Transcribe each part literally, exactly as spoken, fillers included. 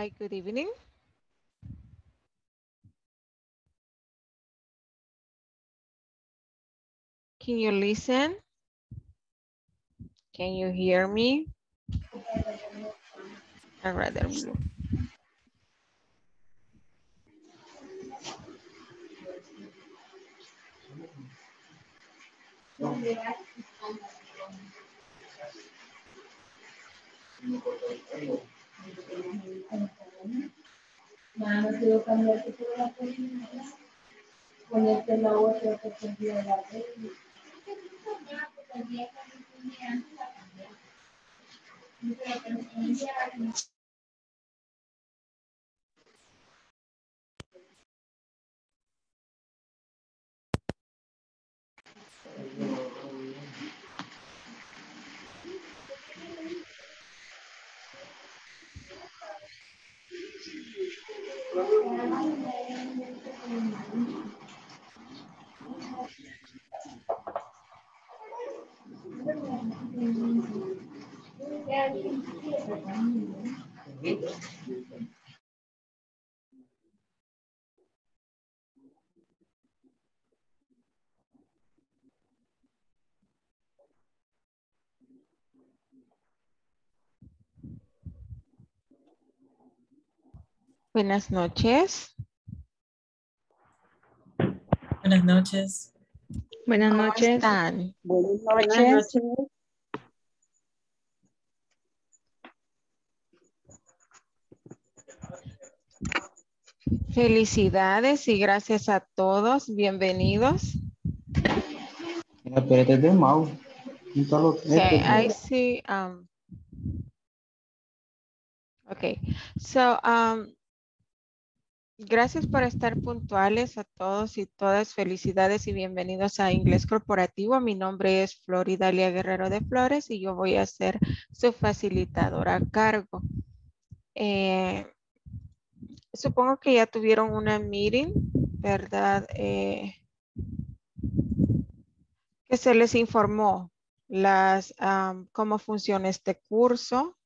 Hi, good evening. Can you listen? Can you hear me? All right, there we go. Buenas noches. Buenas noches. Buenas noches. Están? Buenas noches. Felicidades y gracias a todos. Bienvenidos. Okay, I see. Um, okay, so um, gracias por estar puntuales a todos y todas. Felicidades y bienvenidos a Inglés Corporativo. Mi nombre es Floridalia Guerrero de Flores y yo voy a ser su facilitadora a cargo. Eh, supongo que ya tuvieron una meeting, ¿verdad? Eh, que se les informó las, um, cómo funciona este curso,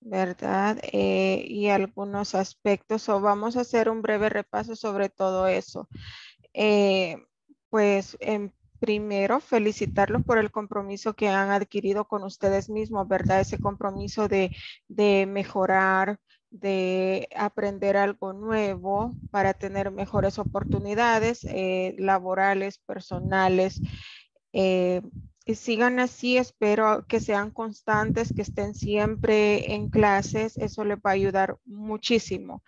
¿verdad? Eh, y algunos aspectos, o vamos a hacer un breve repaso sobre todo eso. Eh, pues en primero, felicitarlos por el compromiso que han adquirido con ustedes mismos, ¿verdad? Ese compromiso de, de mejorar, de aprender algo nuevo para tener mejores oportunidades eh, laborales, personales. Eh, Y sigan así, espero que sean constantes, que estén siempre en clases, eso les va a ayudar muchísimo.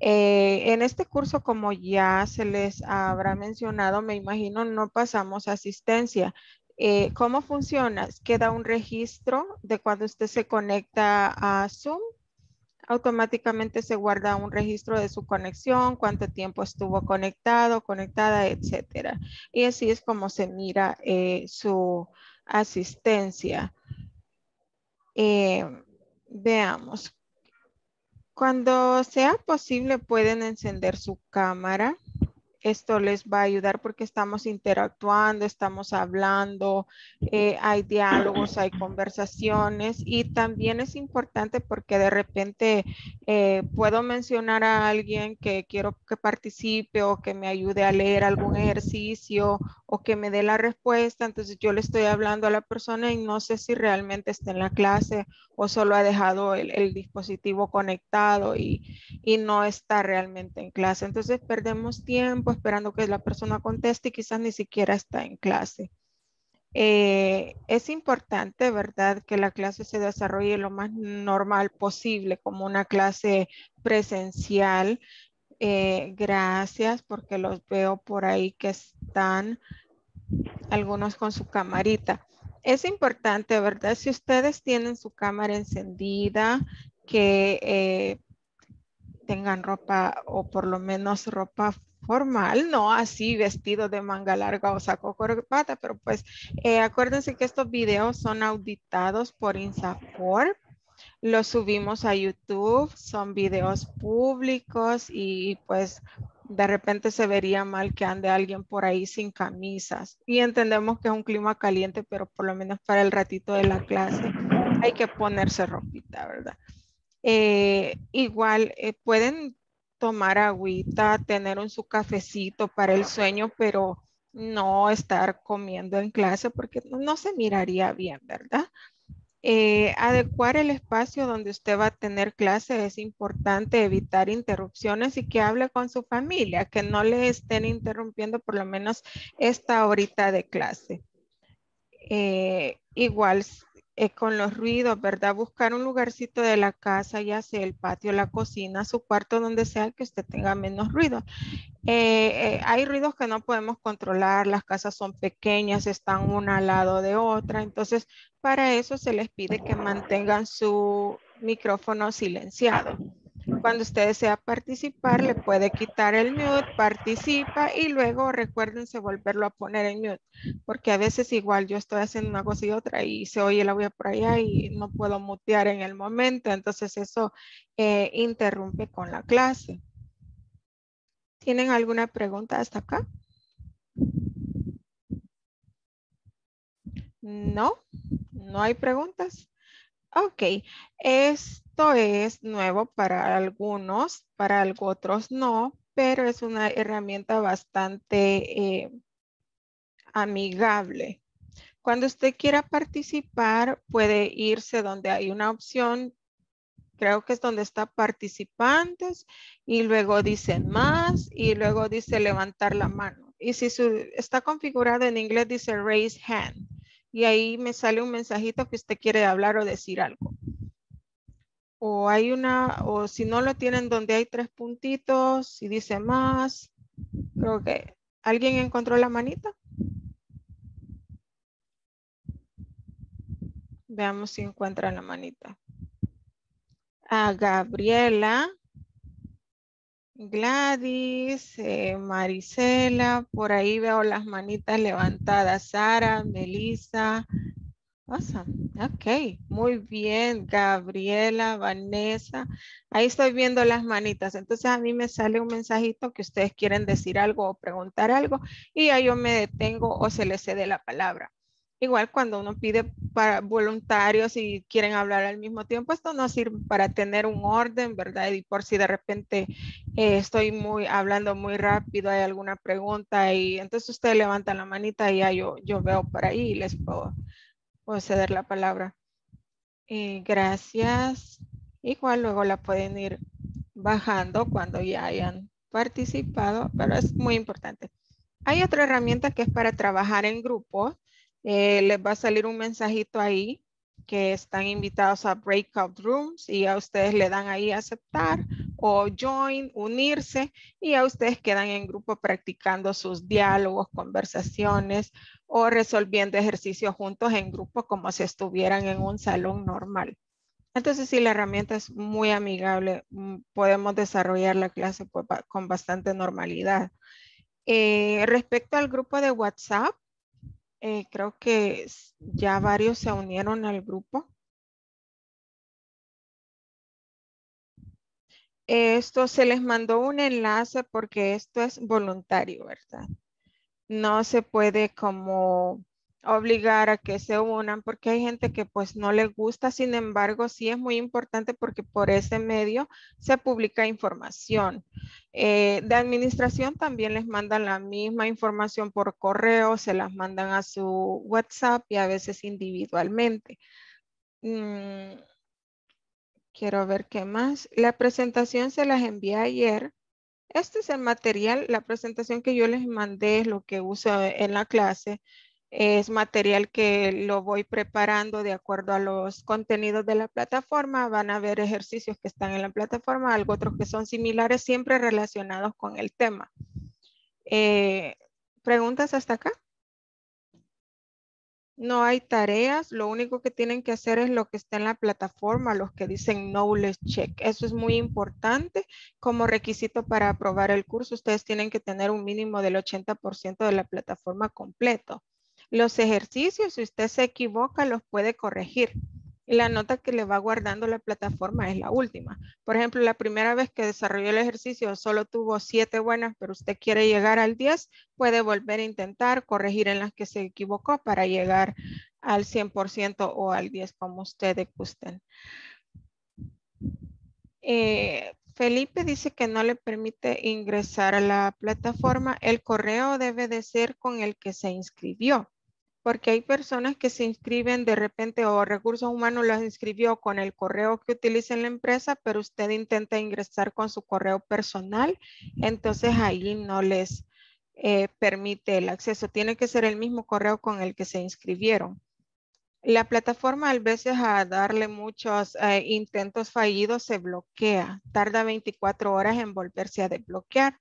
Eh, en este curso, como ya se les habrá mencionado, me imagino no pasamos asistencia. Eh, ¿Cómo funciona? Queda un registro de cuando usted se conecta a Zoom. Automáticamente se guarda un registro de su conexión, cuánto tiempo estuvo conectado, conectada, etcétera. Y así es como se mira eh, su asistencia. Eh, veamos. Cuando sea posible pueden encender su cámara. Esto les va a ayudar porque estamos interactuando, estamos hablando, eh, hay diálogos, hay conversaciones y también es importante porque de repente eh, puedo mencionar a alguien que quiero que participe o que me ayude a leer algún ejercicio o que me dé la respuesta. Entonces yo le estoy hablando a la persona y no sé si realmente está en la clase o solo ha dejado el, el dispositivo conectado y, y no está realmente en clase. Entonces perdemos tiempo esperando que la persona conteste y quizás ni siquiera está en clase. Eh, es importante, ¿verdad?, que la clase se desarrolle lo más normal posible, como una clase presencial. Eh, gracias, porque los veo por ahí que están algunos con su camarita. Es importante, ¿verdad?, si ustedes tienen su cámara encendida, que eh, tengan ropa o por lo menos ropa formal, no así vestido de manga larga o saco corbata, pero pues eh, acuérdense que estos videos son auditados por INSAFORP, los subimos a YouTube, son videos públicos y pues de repente se vería mal que ande alguien por ahí sin camisas y entendemos que es un clima caliente, pero por lo menos para el ratito de la clase hay que ponerse ropita, ¿verdad? Eh, igual eh, pueden tomar agüita, tener un su cafecito para el sueño, pero no estar comiendo en clase porque no se miraría bien, ¿verdad? Eh, adecuar el espacio donde usted va a tener clase es importante, evitar interrupciones y que hable con su familia, que no le estén interrumpiendo por lo menos esta horita de clase. Eh, igual eh, con los ruidos, ¿verdad? Buscar un lugarcito de la casa, ya sea el patio, la cocina, su cuarto, donde sea que usted tenga menos ruido. Eh, eh, hay ruidos que no podemos controlar, las casas son pequeñas, están una al lado de otra, entonces para eso se les pide que mantengan su micrófono silenciado. Cuando usted desea participar, le puede quitar el mute, participa y luego recuérdense volverlo a poner en mute, porque a veces igual yo estoy haciendo una cosa y otra y se oye la bulla por allá y no puedo mutear en el momento, entonces eso eh, interrumpe con la clase. ¿Tienen alguna pregunta hasta acá? No, no hay preguntas. Ok, esto es nuevo para algunos, para otros no, pero es una herramienta bastante eh, amigable. Cuando usted quiera participar, puede irse donde hay una opción. Creo que es donde está participantes y luego dicen más y luego dice levantar la mano. Y si su, está configurado en inglés dice raise hand y ahí me sale un mensajito que usted quiere hablar o decir algo. O hay una, o si no lo tienen donde hay tres puntitos y dice más. Creo que alguien encontró la manita. Veamos si encuentran la manita. A Gabriela, Gladys, eh, Marisela, por ahí veo las manitas levantadas, Sara, Melissa, awesome. Ok, muy bien, Gabriela, Vanessa, ahí estoy viendo las manitas, entonces a mí me sale un mensajito que ustedes quieren decir algo o preguntar algo y ya yo me detengo o se les cede la palabra. Igual cuando uno pide para voluntarios y quieren hablar al mismo tiempo, esto no sirve para tener un orden, ¿verdad? Y por si de repente eh, estoy muy hablando muy rápido, hay alguna pregunta y entonces ustedes levantan la manita y ya yo, yo veo por ahí y les puedo, puedo ceder la palabra. Eh, gracias. Igual luego la pueden ir bajando cuando ya hayan participado, pero es muy importante. Hay otra herramienta que es para trabajar en grupo. Eh, les va a salir un mensajito ahí que están invitados a breakout rooms y a ustedes le dan ahí aceptar o join, unirse y a ustedes quedan en grupo practicando sus diálogos, conversaciones o resolviendo ejercicios juntos en grupo como si estuvieran en un salón normal. Entonces sí, la herramienta es muy amigable, podemos desarrollar la clase con bastante normalidad. Eh, respecto al grupo de WhatsApp, Eh, creo que ya varios se unieron al grupo. Esto se les mandó un enlace porque esto es voluntario, ¿verdad? No se puede como obligar a que se unan porque hay gente que pues no les gusta. Sin embargo, sí es muy importante porque por ese medio se publica información. Eh, de administración también les mandan la misma información por correo, se las mandan a su WhatsApp y a veces individualmente. Mm, quiero ver qué más. La presentación se las envié ayer. Este es el material. La presentación que yo les mandé es lo que uso en la clase. Es material que lo voy preparando de acuerdo a los contenidos de la plataforma. Van a ver ejercicios que están en la plataforma, algo otros que son similares, siempre relacionados con el tema. Eh, ¿Preguntas hasta acá? No hay tareas. Lo único que tienen que hacer es lo que está en la plataforma, los que dicen knowledge check. Eso es muy importante. Como requisito para aprobar el curso, ustedes tienen que tener un mínimo del ochenta por ciento de la plataforma completo. Los ejercicios, si usted se equivoca, los puede corregir. La nota que le va guardando la plataforma es la última. Por ejemplo, la primera vez que desarrolló el ejercicio solo tuvo siete buenas, pero usted quiere llegar al diez, puede volver a intentar corregir en las que se equivocó para llegar al cien por ciento o al diez, como ustedes gusten. Eh, Felipe dice que no le permite ingresar a la plataforma. El correo debe de ser con el que se inscribió, porque hay personas que se inscriben de repente o Recursos Humanos las inscribió con el correo que utiliza en la empresa, pero usted intenta ingresar con su correo personal, entonces ahí no les eh, permite el acceso. Tiene que ser el mismo correo con el que se inscribieron. La plataforma a veces a darle muchos eh, intentos fallidos se bloquea. Tarda veinticuatro horas en volverse a desbloquear.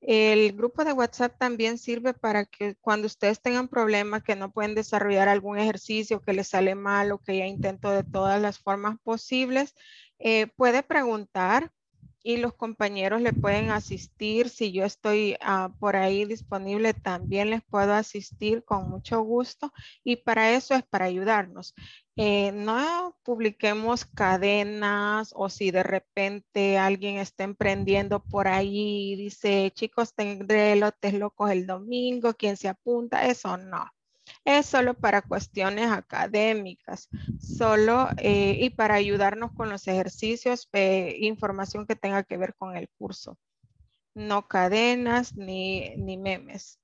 El grupo de WhatsApp también sirve para que cuando ustedes tengan problemas, que no pueden desarrollar algún ejercicio, que les sale mal o que ya intentó de todas las formas posibles, eh, puede preguntar y los compañeros le pueden asistir. Si yo estoy uh, por ahí disponible, también les puedo asistir con mucho gusto. Y para eso es para ayudarnos. Eh, no publiquemos cadenas o si de repente alguien está emprendiendo por ahí y dice, chicos, tendré lotes locos el domingo, ¿quién se apunta? Eso no. Es solo para cuestiones académicas, solo eh, y para ayudarnos con los ejercicios, eh, información que tenga que ver con el curso. No cadenas ni, ni memes.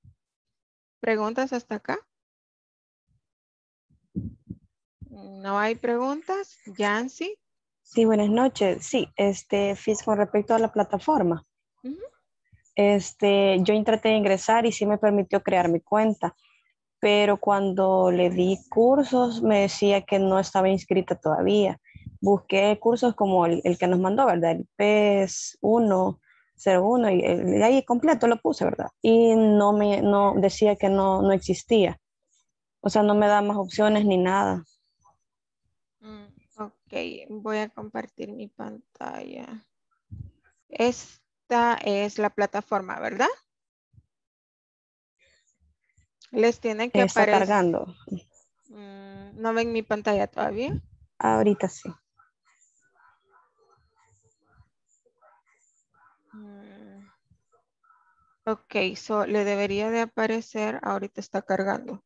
¿Preguntas hasta acá? ¿No hay preguntas? Yancy. Sí, buenas noches. Sí, este, Fis, con respecto a la plataforma. Uh-huh. Este, yo traté de ingresar y sí me permitió crear mi cuenta. Pero cuando le di cursos me decía que no estaba inscrita todavía. Busqué cursos como el, el que nos mandó, ¿verdad? El PES ciento uno y el, el ahí completo lo puse, ¿verdad? Y no me no, decía que no, no existía. O sea, no me da más opciones ni nada. Mm, ok, voy a compartir mi pantalla. Esta es la plataforma, ¿verdad? Les tiene que aparecer. Está cargando. ¿No ven mi pantalla todavía? Ahorita sí. Ok, so le debería de aparecer. Ahorita está cargando.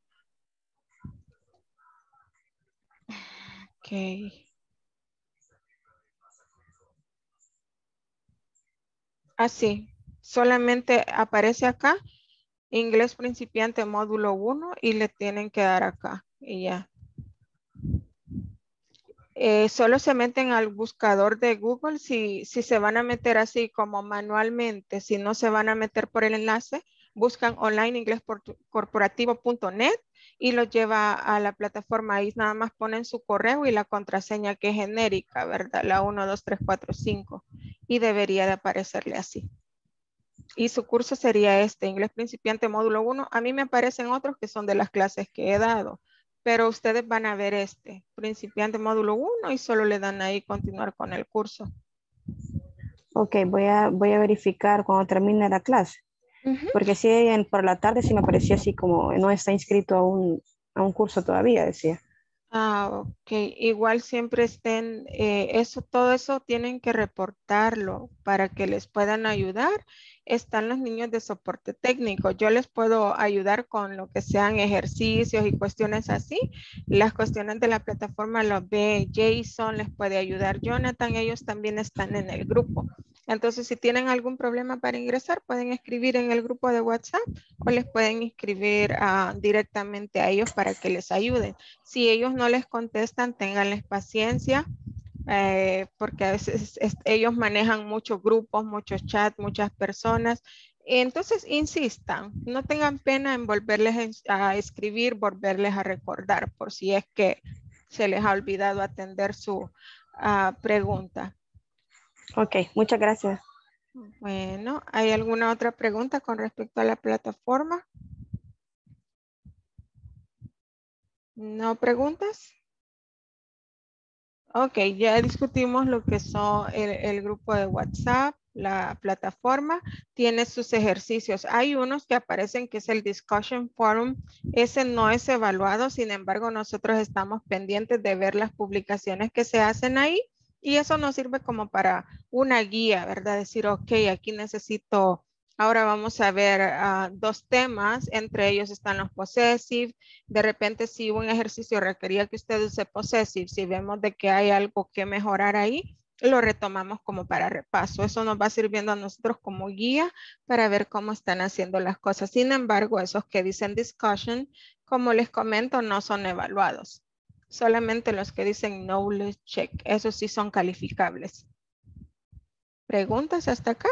Ok. Así. Solamente aparece acá. Inglés Principiante Módulo uno y le tienen que dar acá y ya. Eh, solo se meten al buscador de Google si, si se van a meter así como manualmente, si no se van a meter por el enlace, buscan online inglés corporativo punto net y lo lleva a la plataforma. Ahí nada más ponen su correo y la contraseña que es genérica, ¿verdad? La uno, dos, tres, cuatro, cinco y debería de aparecerle así. Y su curso sería este, Inglés Principiante Módulo uno. A mí me aparecen otros que son de las clases que he dado, pero ustedes van a ver este, Principiante Módulo uno, y solo le dan ahí continuar con el curso. Ok, voy a, voy a verificar cuando termine la clase. Uh-huh. Porque si en, por la tarde sí me aparecía así como no está inscrito a un, a un curso todavía, decía. Ah, ok. Igual siempre estén, eh, eso, todo eso tienen que reportarlo para que les puedan ayudar. Están los niños de soporte técnico. Yo les puedo ayudar con lo que sean ejercicios y cuestiones así. Las cuestiones de la plataforma las ve Jason, les puede ayudar Jonathan. Ellos también están en el grupo. Entonces, si tienen algún problema para ingresar, pueden escribir en el grupo de WhatsApp o les pueden escribir uh, directamente a ellos para que les ayuden. Si ellos no les contestan, ténganles paciencia eh, porque a veces es, ellos manejan muchos grupos, muchos chats, muchas personas. Entonces, insistan, no tengan pena en volverles a escribir, volverles a recordar por si es que se les ha olvidado atender su uh, pregunta. Ok, muchas gracias. Bueno, ¿hay alguna otra pregunta con respecto a la plataforma? ¿No preguntas? Ok, ya discutimos lo que son el, el grupo de WhatsApp, la plataforma, tiene sus ejercicios. Hay unos que aparecen que es el Discussion Forum, ese no es evaluado, sin embargo nosotros estamos pendientes de ver las publicaciones que se hacen ahí. Y eso nos sirve como para una guía, ¿verdad? Decir, ok, aquí necesito, ahora vamos a ver uh, dos temas, entre ellos están los possessive. De repente, si un ejercicio requería que usted use possessive, si vemos de que hay algo que mejorar ahí, lo retomamos como para repaso. Eso nos va sirviendo a nosotros como guía para ver cómo están haciendo las cosas. Sin embargo, esos que dicen discussion, como les comento, no son evaluados. Solamente los que dicen knowledge check, esos sí son calificables. ¿Preguntas hasta acá?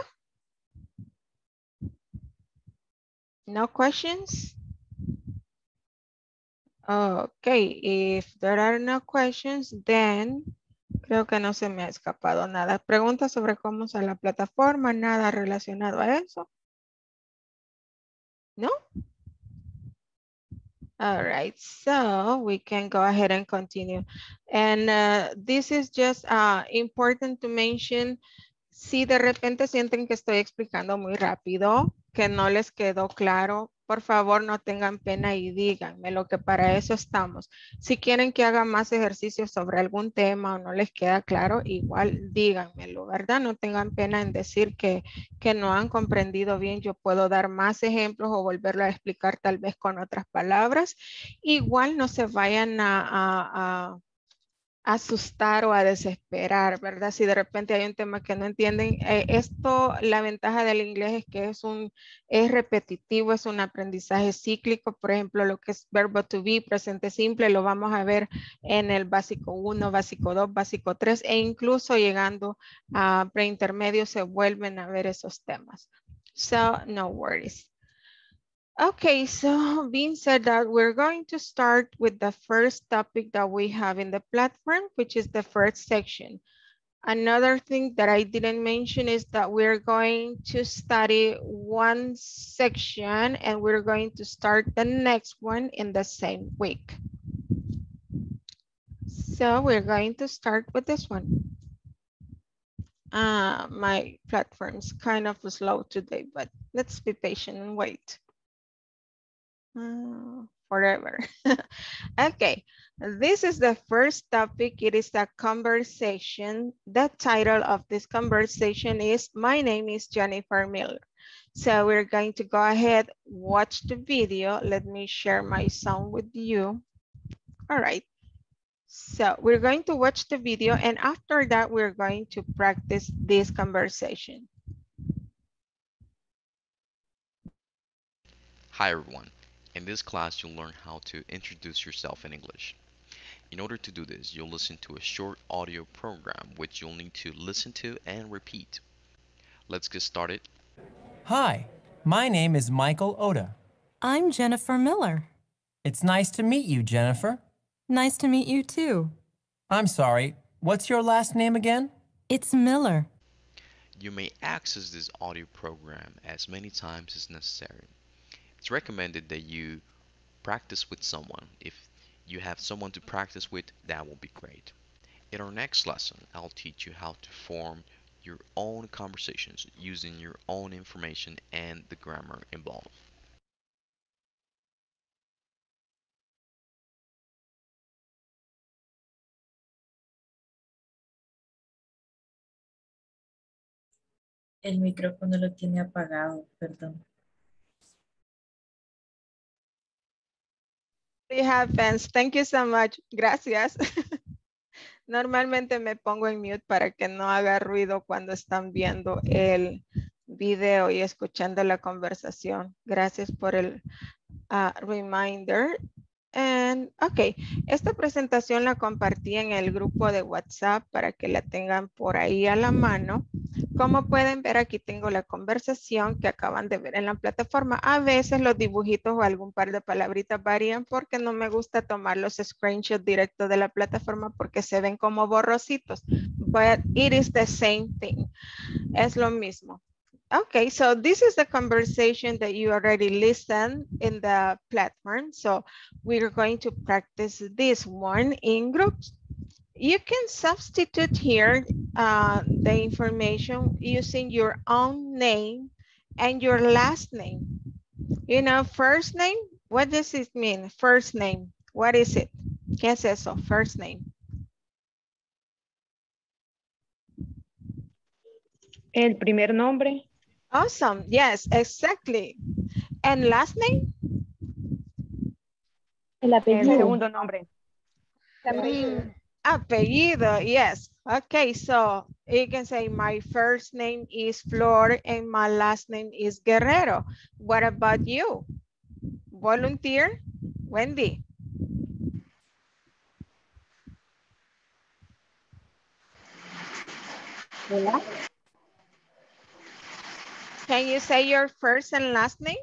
No questions? Okay, if there are no questions, then... Creo que no se me ha escapado nada. Preguntas sobre cómo usar la plataforma, nada relacionado a eso. ¿No? All right, so we can go ahead and continue. And uh, this is just uh, important to mention. Si de repente sienten que estoy explicando muy rápido, que no les quedó claro, por favor, no tengan pena y díganme, lo que para eso estamos. Si quieren que haga más ejercicios sobre algún tema o no les queda claro, igual díganmelo, ¿verdad? No tengan pena en decir que, que no han comprendido bien. Yo puedo dar más ejemplos o volverlo a explicar tal vez con otras palabras. Igual no se vayan a, a, a asustar o a desesperar, ¿verdad? Si de repente hay un tema que no entienden, eh, esto, la ventaja del inglés es que es un, es repetitivo, es un aprendizaje cíclico. Por ejemplo, lo que es verbo to be, presente simple, lo vamos a ver en el básico uno, básico dos, básico tres, e incluso llegando a preintermedio se vuelven a ver esos temas. So, no worries. Okay, so being said that, we're going to start with the first topic that we have in the platform, which is the first section. Another thing that I didn't mention is that we're going to study one section and we're going to start the next one in the same week. So we're going to start with this one. Uh, my platform's kind of slow today, but let's be patient and wait. Forever. Okay, this is the first topic. It is a conversation. The title of this conversation is My Name is Jennifer Miller. So we're going to go ahead, watch the video. Let me share my sound with you. All right. So we're going to watch the video, and after that, we're going to practice this conversation. Hi, everyone. In this class, you'll learn how to introduce yourself in English. In order to do this, you'll listen to a short audio program, which you'll need to listen to and repeat. Let's get started. Hi, my name is Michael Oda. I'm Jennifer Miller. It's nice to meet you, Jennifer. Nice to meet you, too. I'm sorry, what's your last name again? It's Miller. You may access this audio program as many times as necessary. It's recommended that you practice with someone. If you have someone to practice with, that will be great. In our next lesson, I'll teach you how to form your own conversations using your own information and the grammar involved. El micrófono lo tiene apagado, perdón. It happens. Thank you so much. Gracias. Normalmente me pongo en mute para que no haga ruido cuando están viendo el video y escuchando la conversación. Gracias por el uh, reminder. And, ok, esta presentación la compartí en el grupo de WhatsApp para que la tengan por ahí a la mano. Como pueden ver, aquí tengo la conversación que acaban de ver en la plataforma. A veces los dibujitos o algún par de palabritas varían porque no me gusta tomar los screenshots directos de la plataforma porque se ven como borrositos. But it is the same thing. Es lo mismo. Okay, so this is the conversation that you already listened in the platform. So we're going to practice this one in groups. You can substitute here uh, the information using your own name and your last name. You know, first name, what does it mean? First name, what is it? ¿Qué es eso? First name. El primer nombre. Awesome. Yes, exactly. And last name? El apellido. El segundo nombre. Mm. Apellido, yes. Okay, so you can say my first name is Flor and my last name is Guerrero. What about you? Volunteer, Wendy. Hola. Can you say your first and last name?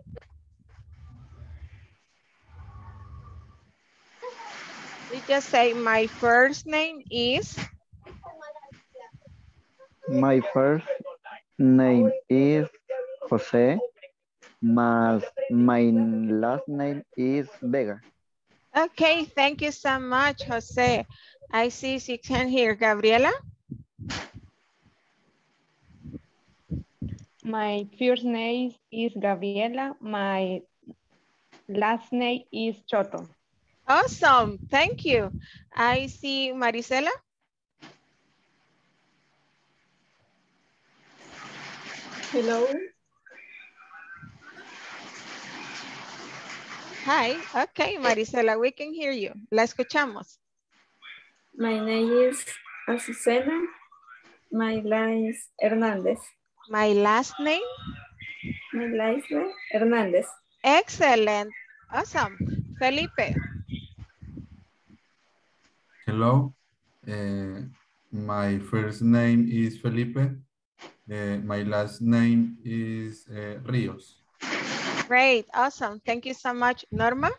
You just say my first name is. My first name is Jose. My, my last name is Vega. Okay, thank you so much, Jose. I see six hands here. Gabriela? My first name is Gabriela. My last name is Choto. Awesome, thank you. I see Marisela. Hello. Hi, okay, Marisela, we can hear you. La escuchamos. My name is Azucena. My name is Hernandez. My last name? My last name, Hernandez. Excellent, awesome. Felipe. Hello, uh, my first name is Felipe. Uh, my last name is uh, Rios. Great, awesome. Thank you so much. Norma?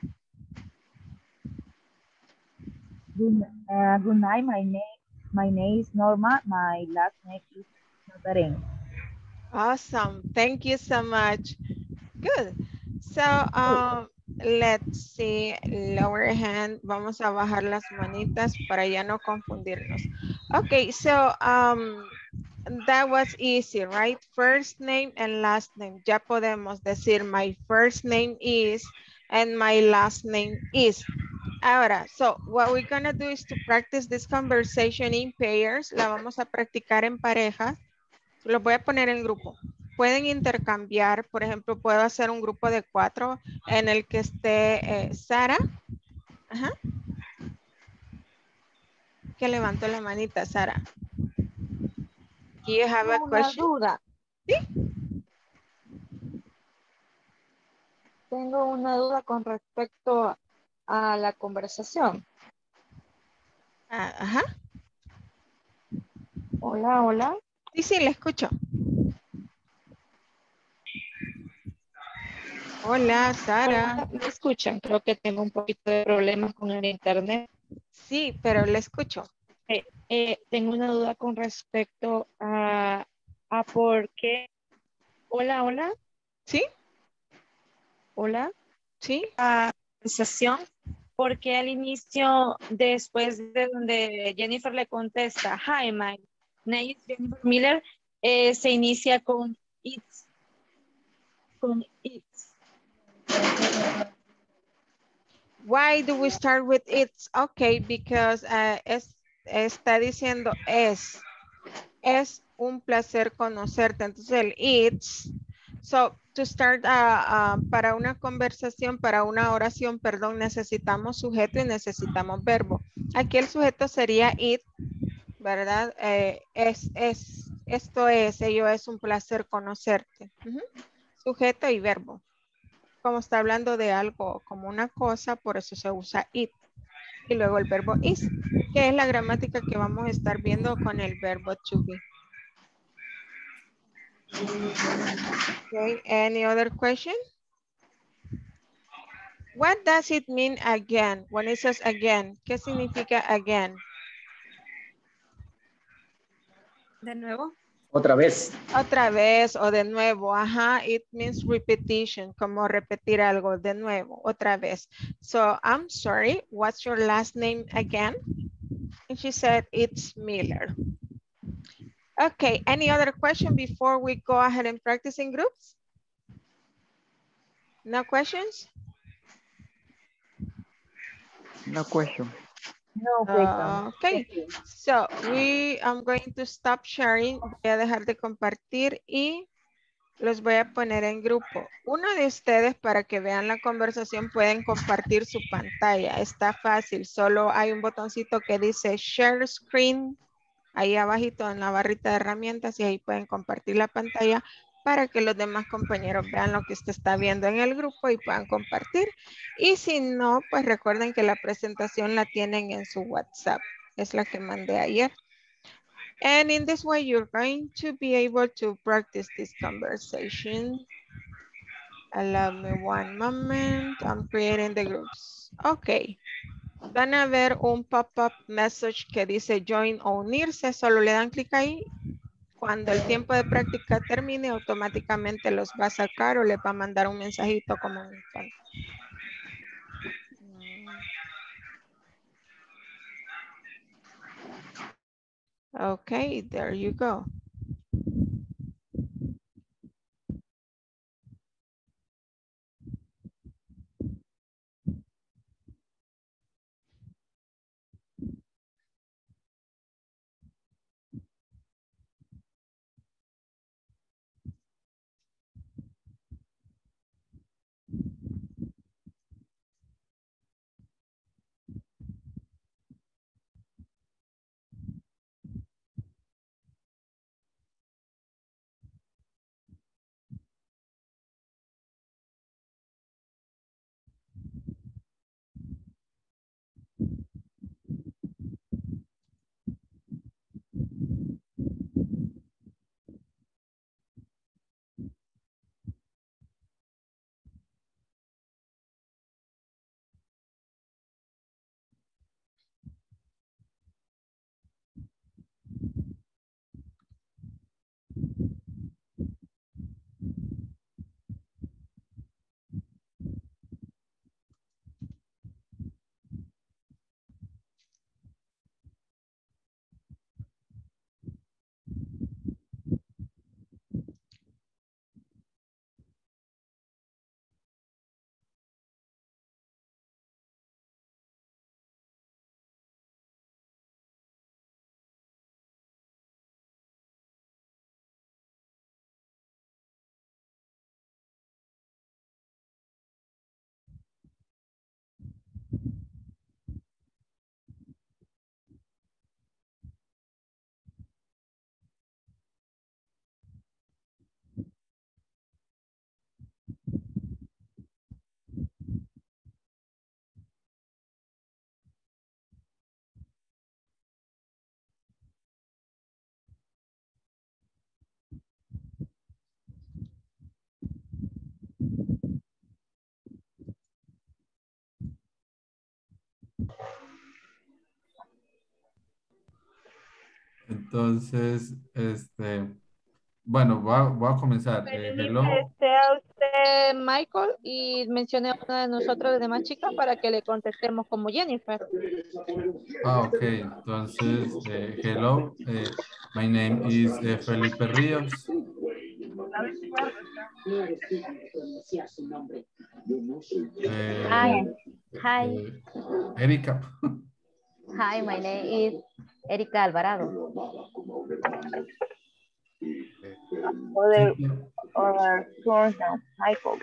Good, uh, good night, my name, my name is Norma. My last name is Notarén. Awesome, thank you so much. Good. So, um, let's see, lower hand. Vamos a bajar las manitas para ya no confundirnos. Okay, so um, that was easy, right? First name and last name. Ya podemos decir my first name is and my last name is. Ahora, so what we're gonna do is to practice this conversation in pairs. La vamos a practicar en parejas. Los voy a poner en grupo. Pueden intercambiar, por ejemplo, puedo hacer un grupo de cuatro en el que esté eh, Sara. Ajá. Que levanto la manita, Sara. Do you have a question? Tengo una duda. ¿Sí? Tengo una duda con respecto a la conversación. Ah, ajá. Hola, hola. Sí, sí, la escucho. Hola, Sara. ¿Me escuchan? Creo que tengo un poquito de problemas con el internet. Sí, pero la escucho. Eh, eh, tengo una duda con respecto a, a por qué. Hola, hola. ¿Sí? Hola. ¿Sí? La conversación. Porque al inicio, después de donde Jennifer le contesta, hi, my name is Jennifer Miller, eh, se inicia con it's. Con it's. Why do we start with it's? Okay, because uh, es, está diciendo es. Es un placer conocerte. Entonces el it's. So, to start, uh, uh, para una conversación, para una oración, perdón, necesitamos sujeto y necesitamos verbo. Aquí el sujeto sería it, ¿verdad? Eh, es, es, esto es, ello es un placer conocerte. Uh-huh. Sujeto y verbo. Como está hablando de algo como una cosa, por eso se usa it. Y luego el verbo is, que es la gramática que vamos a estar viendo con el verbo to be. Okay, any other question? What does it mean again? When it says again, ¿qué significa again? De nuevo. Otra vez. Otra vez o de nuevo. Ajá. It means repetition. Como repetir algo de nuevo. Otra vez. So, I'm sorry. What's your last name again? And she said, it's Miller. Okay. Any other question before we go ahead and practice in groups? No questions? No question. No, uh, okay, so we I'm going to stop sharing. Voy a dejar de compartir y Los voy a poner en grupo. Uno de ustedes, para que vean la conversación, pueden compartir su pantalla. Está fácil. Solo hay un botoncito que dice Share Screen. Ahí abajito en la barrita de herramientas. Y ahí pueden compartir la pantalla para que los demás compañeros vean lo que usted está viendo en el grupo y puedan compartir. Y si no, pues recuerden que la presentación la tienen en su WhatsApp. Es la que mandé ayer. And in this way, you're going to be able to practice this conversation. Allow me one moment. I'm creating the groups. Okay. Van a ver un pop-up message que dice join o unirse. Solo le dan clic ahí. Cuando el tiempo de práctica termine, automáticamente los va a sacar o le va a mandar un mensajito como un fan. Okay, there you go. Entonces, este, bueno, voy a comenzar. Eh, hello. Sea usted Michael y mencione a una de nosotros, de demás chicas, para que le contestemos como Jennifer. Ah, ok. Entonces, eh, hello. Eh, my name is eh, Felipe Ríos. Eh, Hi. Hi. Eh, Erika. Hi, my name is Erika Alvarado. Other, other now, Michael.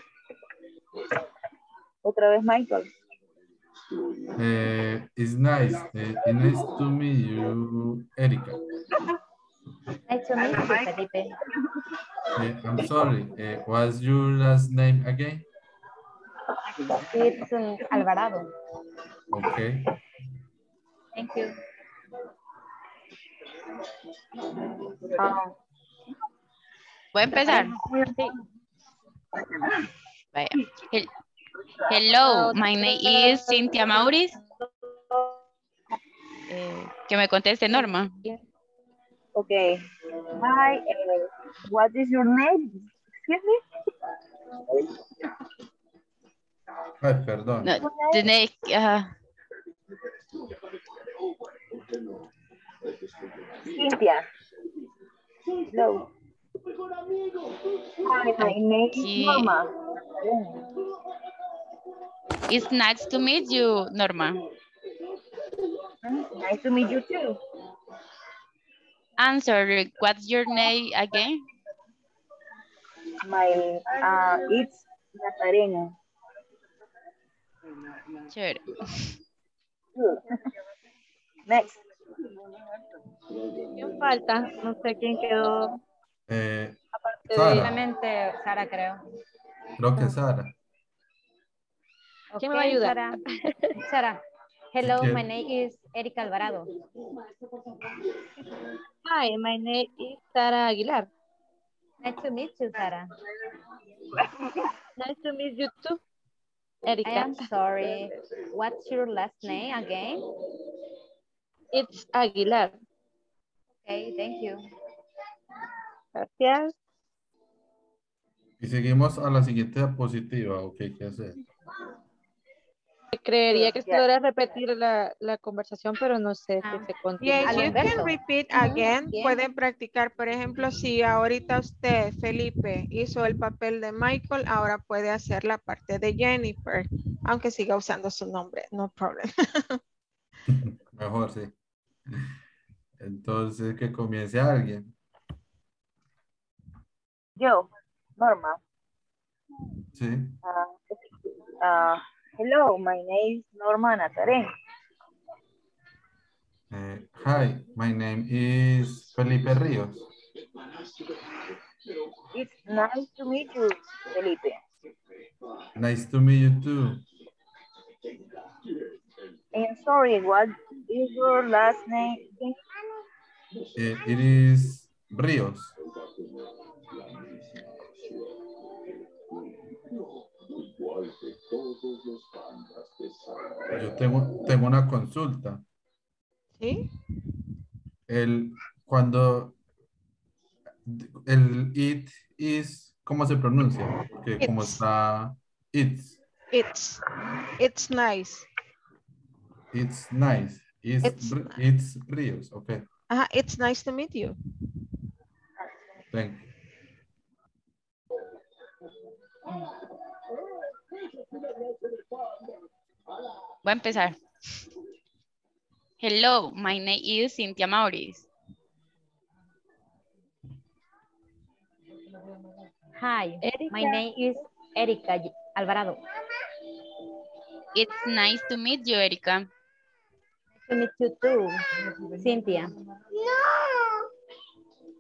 Otra vez, Michael. Uh, it's nice. Uh, nice to meet you, Erika. Nice to meet you, Felipe. Uh, I'm sorry. Uh, what's your last name again? It's um, Alvarado. Okay. Thank you. Oh. Voy a empezar. Vaya. Hello, my name is Cynthia Mauriz. Eh, que me conteste Norma. Okay. Hi, uh, what is your name? Excuse me. Ay, perdón. No, the name, uh, Cynthia. Hello. Hi, my name is Norma. It's nice to meet you, Norma. Nice to meet you too. Answer, what's your name again? my uh, it's Nazarena. Sure. Next. ¿Quién falta? No sé quién quedó. Eh, Aparte Sara. Obviamente, Sara creo. Creo que Sara. Okay, ¿quién me va a ayudar? Sara. Sara. Hello, ¿quién? My name is Erika Alvarado. Hi, my name is Sara Aguilar. Nice to meet you, Sara. Nice to meet you too, Erika. I am sorry. What's your last name again? It's Aguilar. Okay, thank you. Gracias. Y seguimos a la siguiente diapositiva. Ok, ¿qué hacer? Creería que se podría repetir la, la conversación, pero no sé ah. si se continúa. Yes, you can repeat again. Bien. Pueden practicar, por ejemplo, si ahorita usted, Felipe, hizo el papel de Michael, ahora puede hacer la parte de Jennifer, aunque siga usando su nombre. No problem. Mejor, sí. Entonces, que comience alguien. Yo, Norma. Sí. Uh, uh, hello, my name is Norma Nazarene. Uh, hi, my name is Felipe Rios. It's nice to meet you, Felipe. Nice to meet you too. I'm sorry, what is your last name? It, it is Rios. Yo tengo, tengo una consulta. ¿Sí? El, cuando el it is, ¿cómo se pronuncia? Porque it's. Como está it's. It's. It's nice. It's nice. It's, it's, it's Rios. Okay. Uh, it's nice to meet you. Thank you. Voy a empezar. Hello, my name is Cynthia Maurice. Hi, Erika. My name is Erika Alvarado. It's nice to meet you, Erika. Nice to meet you too, Cynthia. No.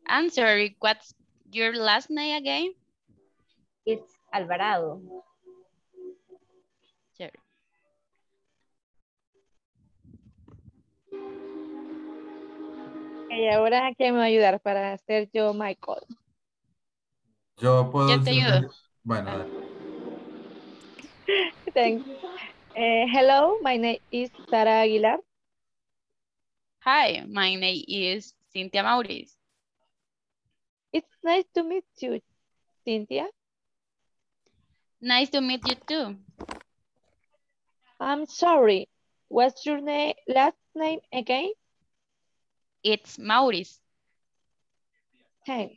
I'm sorry, what's your last name again? It's Alvarado. Sure. Y ahora, ¿quién me va a ayudar para hacer yo, Michael? Yo puedo. Yo te ayudo. Bueno, a ver. Thanks. Uh, hello, my name is Sara Aguilar. Hi, my name is Cynthia Maurice. It's nice to meet you, Cynthia. Nice to meet you too. I'm sorry. What's your name, last name again? It's Maurice. Thanks.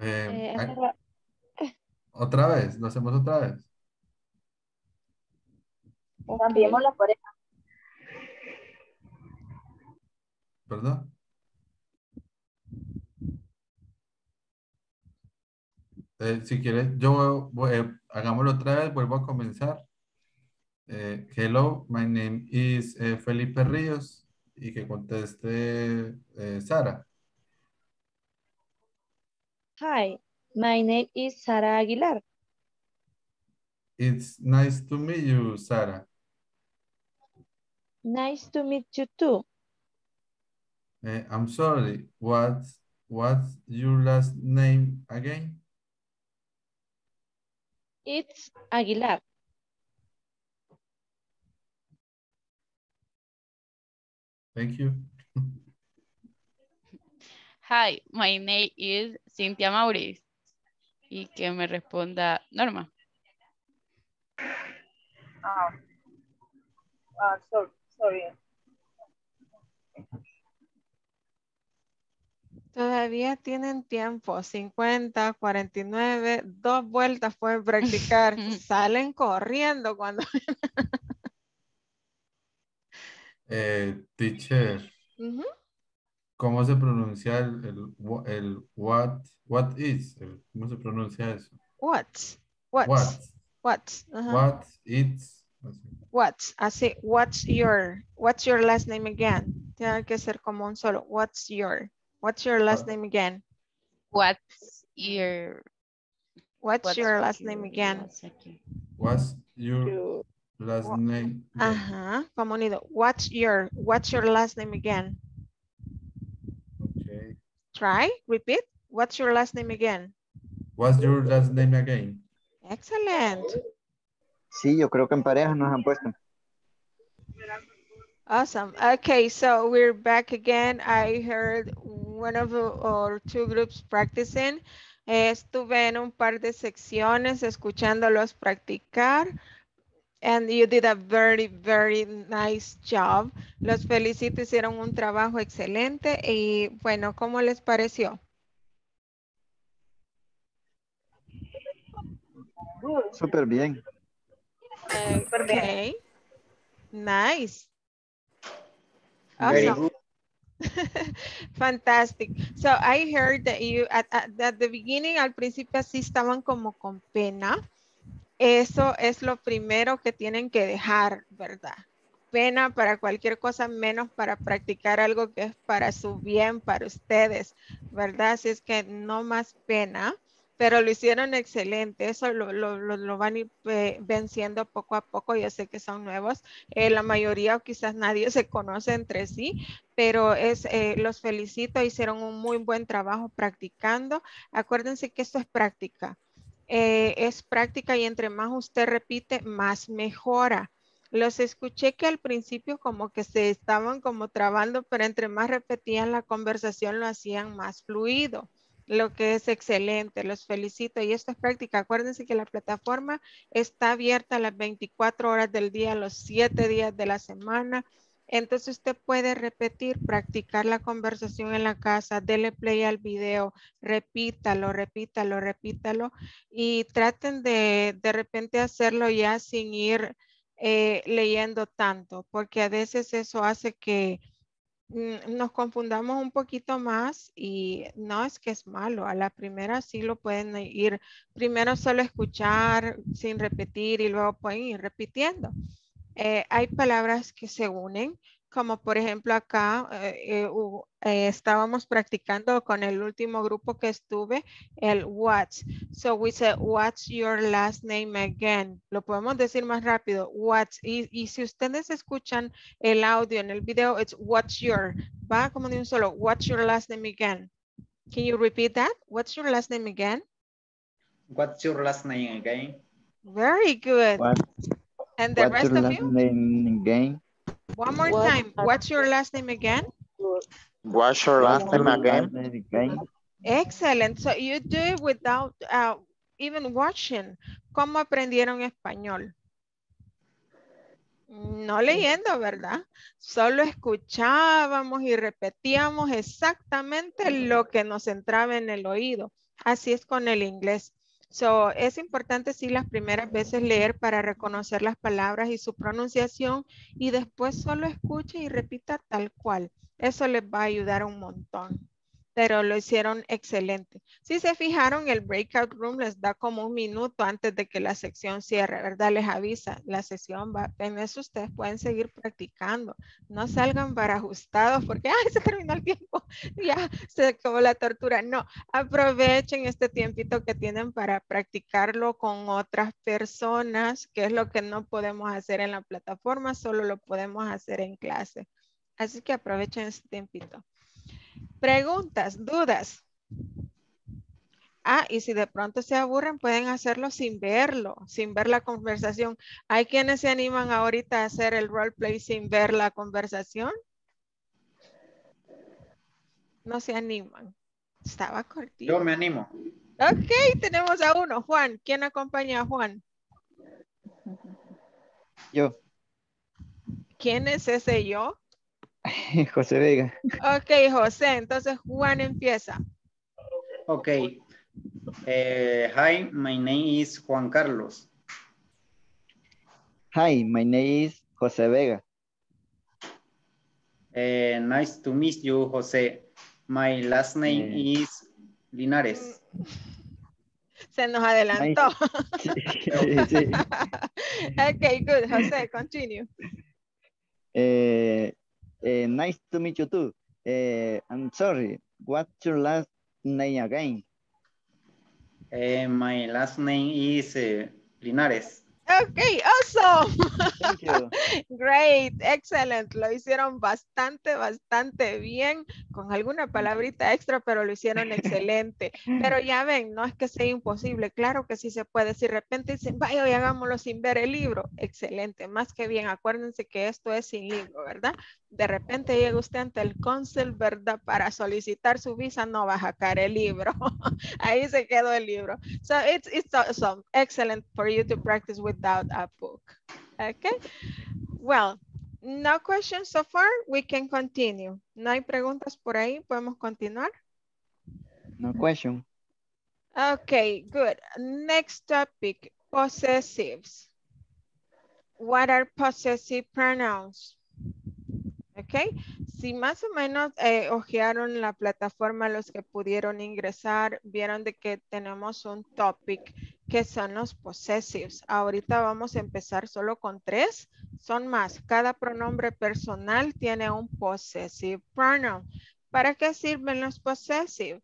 Eh, eh, otra vez, lo hacemos otra vez. Cambiemos la pareja. ¿Verdad? Eh, si quieres, yo voy, eh, hagámoslo otra vez, vuelvo a comenzar. Eh, hello, my name is eh, Felipe Rios. Y que conteste eh, Sara. Hi, my name is Sara Aguilar. It's nice to meet you, Sara. Nice to meet you too. Uh, I'm sorry, what, what's your last name again? It's Aguilar. Thank you. Hi, my name is Cynthia Maurice. Y que me responda Norma. Ah, ah, sorry, sorry. Todavía tienen tiempo, cincuenta, cuarenta y nueve, dos vueltas pueden practicar. Salen corriendo cuando... eh, teacher, uh-huh. ¿Cómo se pronuncia el, el, el what, what is? El, ¿Cómo se pronuncia eso? What, what, what, what, uh-huh. what it's. What, así, what's your, what's your last name again? Tiene que ser como un solo, what's your. What's your last name again? What's your... What's, what's your last your, name again? What's your last what, name? Ajá, como unido. What's your, what's your last name again? Okay. Try, repeat. What's your last name again? What's your last name again? Excellent. Sí, yo creo que en pareja nos han puesto. Awesome. Okay, so we're back again. I heard one of our two groups practicing. Estuve en un par de secciones escuchándolos practicar. And you did a very, very nice job. Los felicito, hicieron un trabajo excelente. Y bueno, ¿cómo les pareció? Súper bien. Súper bien. Okay. Nice. Awesome. Fantastic. So I heard that you at, at, at the beginning, al principio así estaban como con pena. Eso es lo primero que tienen que dejar, ¿verdad? Pena para cualquier cosa, menos para practicar algo que es para su bien, para ustedes, ¿verdad? Así es que no más pena, pero lo hicieron excelente. Eso lo, lo, lo, lo van a ir venciendo poco a poco. Yo sé que son nuevos. Eh, la mayoría o quizás nadie se conoce entre sí, pero es, eh, los felicito. Hicieron un muy buen trabajo practicando. Acuérdense que esto es práctica. Eh, es práctica y entre más usted repite, más mejora. Los escuché que al principio como que se estaban como trabando, pero entre más repetían la conversación lo hacían más fluido. Lo que es excelente, los felicito y esto es práctica. Acuérdense que la plataforma está abierta a las veinticuatro horas del día, los siete días de la semana. Entonces usted puede repetir, practicar la conversación en la casa, dele play al video, repítalo, repítalo, repítalo y traten de de repente hacerlo ya sin ir eh, leyendo tanto, porque a veces eso hace que nos confundamos un poquito más y no es que es malo. A la primera sí lo pueden ir primero solo escuchar sin repetir y luego pueden ir repitiendo. Eh, hay palabras que se unen, como por ejemplo acá eh, eh, estábamos practicando con el último grupo que estuve, el what's. So we said, what's your last name again? Lo podemos decir más rápido, what's. Y, y si ustedes escuchan el audio en el video, it's what's your. Va como de un solo, what's your last name again? Can you repeat that? What's your last name again? What's your last name again? Very good. What? And the what's rest of you? Name again? One more what? time. What's your last name again? What's your last name again? Excellent. So you do it without uh, even watching. ¿Cómo aprendieron español? No leyendo, ¿verdad? Solo escuchábamos y repetíamos exactamente lo que nos entraba en el oído. Así es con el inglés. So, es importante sí las primeras veces leer para reconocer las palabras y su pronunciación y después solo escuche y repita tal cual. Eso les va a ayudar un montón, pero lo hicieron excelente. Si se fijaron, el breakout room les da como un minuto antes de que la sección cierre, ¿verdad? Les avisa, la sesión va, en eso ustedes pueden seguir practicando. No salgan barajustados porque ¡ay, se terminó el tiempo! Ya se acabó la tortura. No, aprovechen este tiempito que tienen para practicarlo con otras personas, que es lo que no podemos hacer en la plataforma, solo lo podemos hacer en clase. Así que aprovechen este tiempito. Preguntas, dudas. Ah, y si de pronto se aburren, pueden hacerlo sin verlo, sin ver la conversación. ¿Hay quienes se animan ahorita a hacer el roleplay sin ver la conversación? No se animan. Estaba cortito. Yo me animo. Ok, tenemos a uno. Juan, ¿quién acompaña a Juan? Yo. ¿Quién es ese yo? José Vega. Ok, José, entonces Juan empieza. Ok. Uh, hi, my name is Juan Carlos. Hi, my name is José Vega. Uh, nice to meet you, José. My last name uh, is Linares. Se nos adelantó. My... sí. Okay, good, José, continue. Uh, uh, nice to meet you too. Uh, I'm sorry, what's your last name again? Uh, my last name is uh, Linares. Okay, awesome. Thank you. Great, excellent. Lo hicieron bastante, bastante bien, con alguna palabrita extra, pero lo hicieron excelente. Pero ya ven, no es que sea imposible, claro que sí se puede. Si de repente dicen, vaya, hoy hagámoslo sin ver el libro. Excelente, más que bien. Acuérdense que esto es sin libro, ¿verdad? De repente llega usted ante el cónsul, ¿verdad? Para solicitar su visa, no va a sacar el libro. Ahí se quedó el libro. So it's, it's awesome. Excellent for you to practice without a book. Okay. Well, no questions so far. We can continue. No hay preguntas por ahí. ¿Podemos continuar? No question. Okay, good. Next topic, possessives. What are possessive pronouns? Okay. Si más o menos eh, ojearon la plataforma, los que pudieron ingresar, vieron de que tenemos un topic que son los possessives. Ahorita vamos a empezar solo con tres, son más. Cada pronombre personal tiene un possessive pronoun. ¿Para qué sirven los possessives?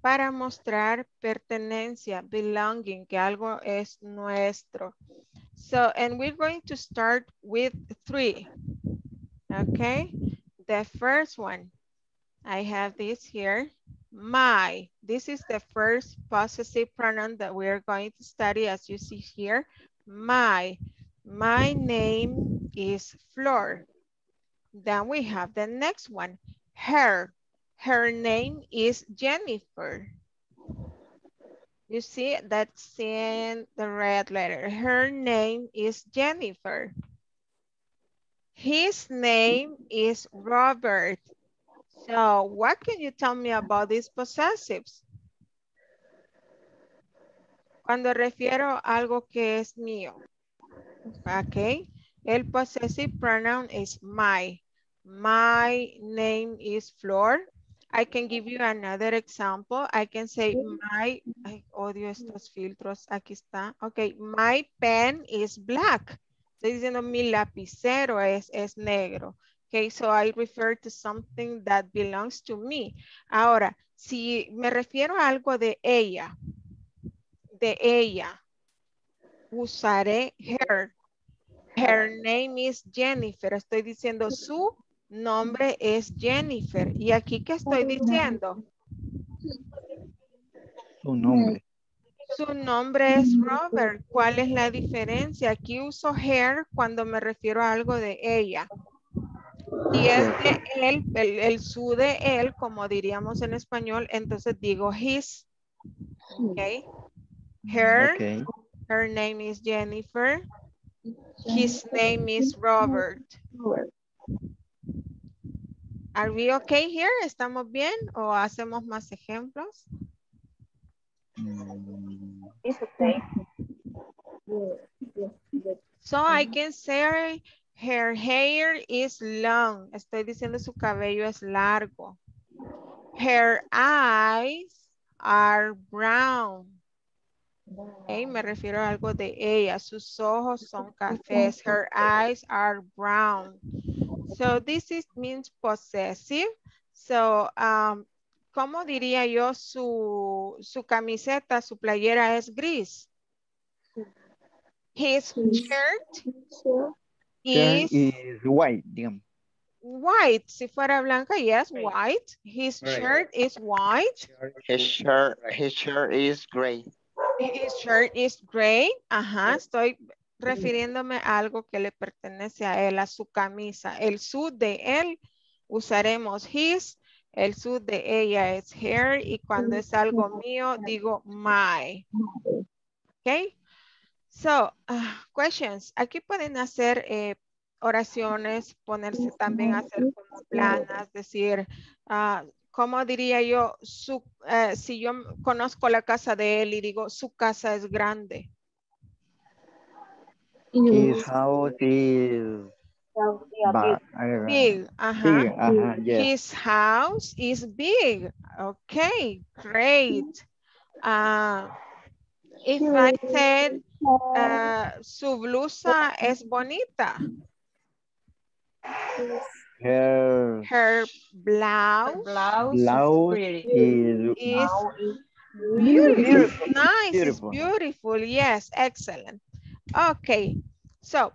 Para mostrar pertenencia, belonging, que algo es nuestro. So, and we're going to start with three. Okay, the first one, I have this here, my. This is the first possessive pronoun that we are going to study, as you see here, my. My name is Flor. Then we have the next one, her. Her name is Jennifer. You see, that's in the red letter. Her name is Jennifer. His name is Robert. So what can you tell me about these possessives? Cuando refiero a algo que es mío. Okay. El possessive pronoun is my. My name is Flor. I can give you another example. I can say my, ay, odio estos filtros. Aquí está. Okay. My pen is black. Estoy diciendo mi lapicero es, es negro. Okay, so I refer to something that belongs to me. Ahora, si me refiero a algo de ella, de ella, usaré her. Her name is Jennifer. Estoy diciendo su nombre es Jennifer. ¿Y aquí qué estoy diciendo? Su nombre. Su nombre es Robert. ¿Cuál es la diferencia? Aquí uso her cuando me refiero a algo de ella. Si es de él, el, el su de él, como diríamos en español, entonces digo his. Okay. Her. Okay. Her name is Jennifer. His name is Robert. Are we okay here? ¿Estamos bien? ¿O hacemos más ejemplos? It's okay. So I can say her hair is long. Estoy diciendo su cabello es largo. Her eyes are brown. Okay, me refiero a algo de ella. Sus ojos son cafés. Her eyes are brown. So this is means possessive. So um ¿cómo diría yo su, su camiseta, su playera es gris? His shirt is, is white. Digamos. White. Si fuera blanca, yes, white. His right. shirt is white. His shirt, his shirt is gray. His shirt is gray. Ajá, estoy refiriéndome a algo que le pertenece a él, a su camisa. El su de él usaremos his. El su de ella es her y cuando es algo mío digo my. Ok. So, uh, questions. Aquí pueden hacer eh, oraciones, ponerse también a hacer como planas, decir, uh, ¿cómo diría yo? Su, uh, si yo conozco la casa de él y digo, su casa es grande. His house is big. Ajá. His house is big. Okay, great. Uh, if I said, uh, su blusa es bonita. Her, her blouse, her blouse, blouse is, is, is beautiful. beautiful. Nice, beautiful. beautiful. Yes, excellent. Ok, so,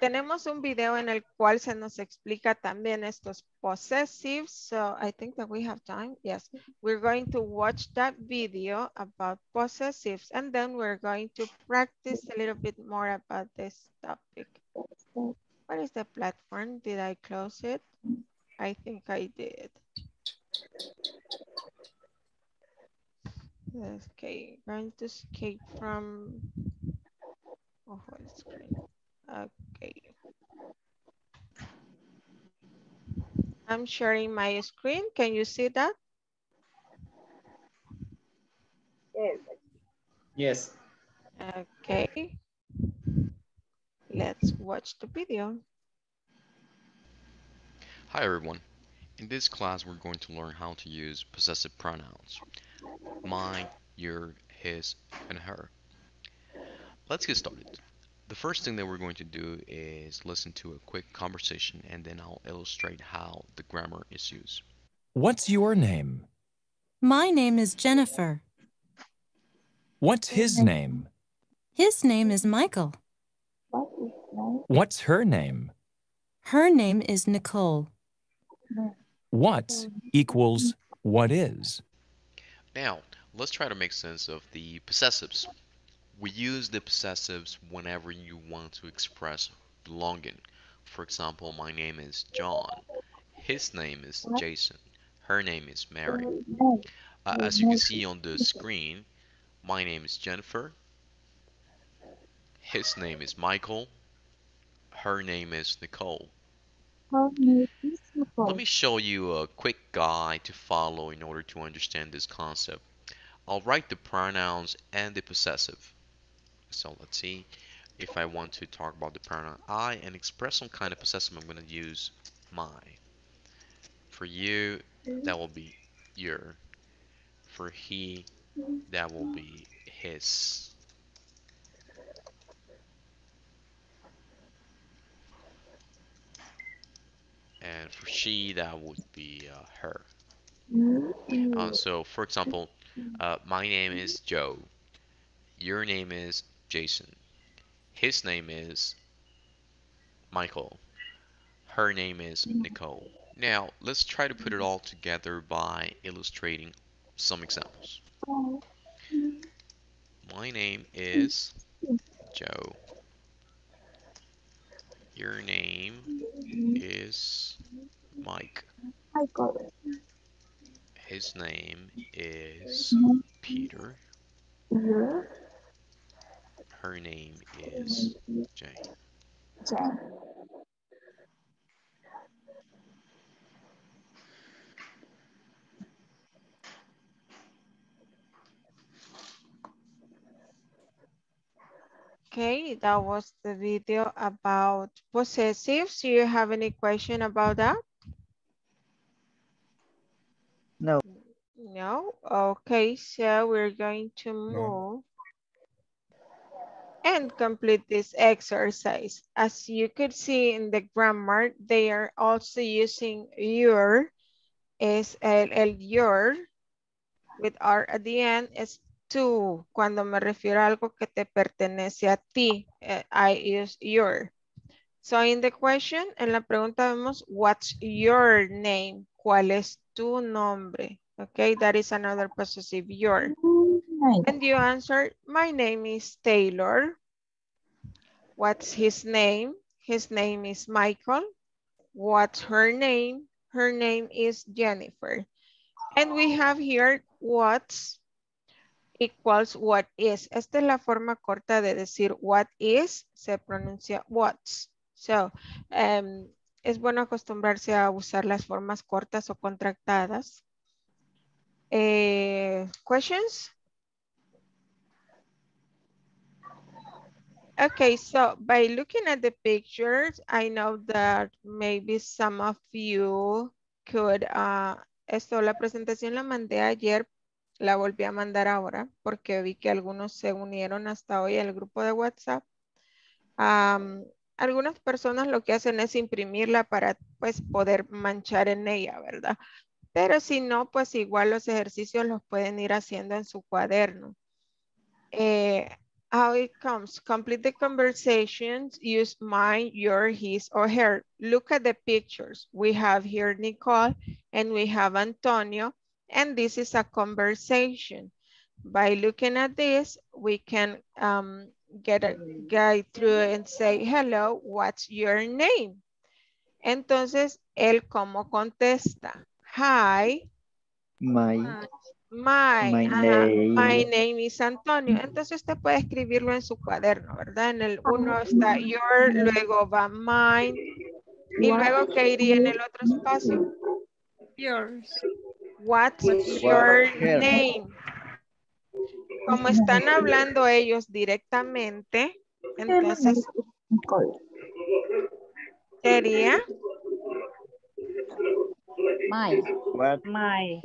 tenemos un video en el cual se nos explica también estos possessives. So, I think that we have time. Yes, we're going to watch that video about possessives and then we're going to practice a little bit more about this topic. What is the platform? Did I close it? I think I did. Okay, going to escape from... Oh, okay. I'm sharing my screen. Can you see that? Yes. Yes. Okay. Let's watch the video. Hi, everyone. In this class, we're going to learn how to use possessive pronouns. Mine, your, his, and her. Let's get started. The first thing that we're going to do is listen to a quick conversation and then I'll illustrate how the grammar is used. What's your name? My name is Jennifer. What's his name? His name is Michael. What's her name? Her name is Nicole. What's equals what is. Now, let's try to make sense of the possessives. We use the possessives whenever you want to express belonging. For example, my name is John. His name is Jason. Her name is Mary. Uh, as you can see on the screen, my name is Jennifer. His name is Michael. Her name is Nicole. Let me show you a quick guide to follow in order to understand this concept. I'll write the pronouns and the possessive. So let's see, if I want to talk about the pronoun I and express some kind of possessive, I'm going to use my. For you, that will be your. For he, that will be his. And for she, that would be uh, her. Uh, so, for example, uh, my name is Joe. Your name is Jason. His name is Michael. Her name is Nicole. Now, let's try to put it all together by illustrating some examples. My name is Joe. Your name is Mike. His name is Peter. Her name is Jane. Okay, that was the video about possessives. Do you have any question about that? No. No? Okay, so we're going to move and complete this exercise. As you could see in the grammar, they are also using your, es el, el your, with R at the end, es tú. Cuando me refiero a algo que te pertenece a ti, I use your. So in the question, en la pregunta vemos, what's your name? ¿Cuál es tu nombre? Okay, that is another possessive, your. And you answer, my name is Taylor. What's his name? His name is Michael. What's her name? Her name is Jennifer. And we have here, what's equals what is. Esta es la forma corta de decir what is, se pronuncia what's. So, um, es bueno acostumbrarse a usar las formas cortas o contractadas. Eh, questions? Okay, so by looking at the pictures, I know that maybe some of you could, uh, esto la presentación la mandé ayer, la volví a mandar ahora porque vi que algunos se unieron hasta hoy al grupo de WhatsApp. Um, algunas personas lo que hacen es imprimirla para pues poder manchar en ella, ¿verdad? Pero si no, pues igual los ejercicios los pueden ir haciendo en su cuaderno. Eh, How it comes, complete the conversations, use mine, your, his, or her. Look at the pictures. We have here Nicole and we have Antonio, and this is a conversation. By looking at this, we can um, get a guy through and say, hello, what's your name? Entonces, él como contesta, hi. My. My, my, uh, name. my name is Antonio. Entonces usted puede escribirlo en su cuaderno, ¿verdad? En el uno está your, luego va mine. Y luego, ¿qué iría en el otro espacio? Yours. What's your name? Como están hablando ellos directamente, entonces sería my. What? My.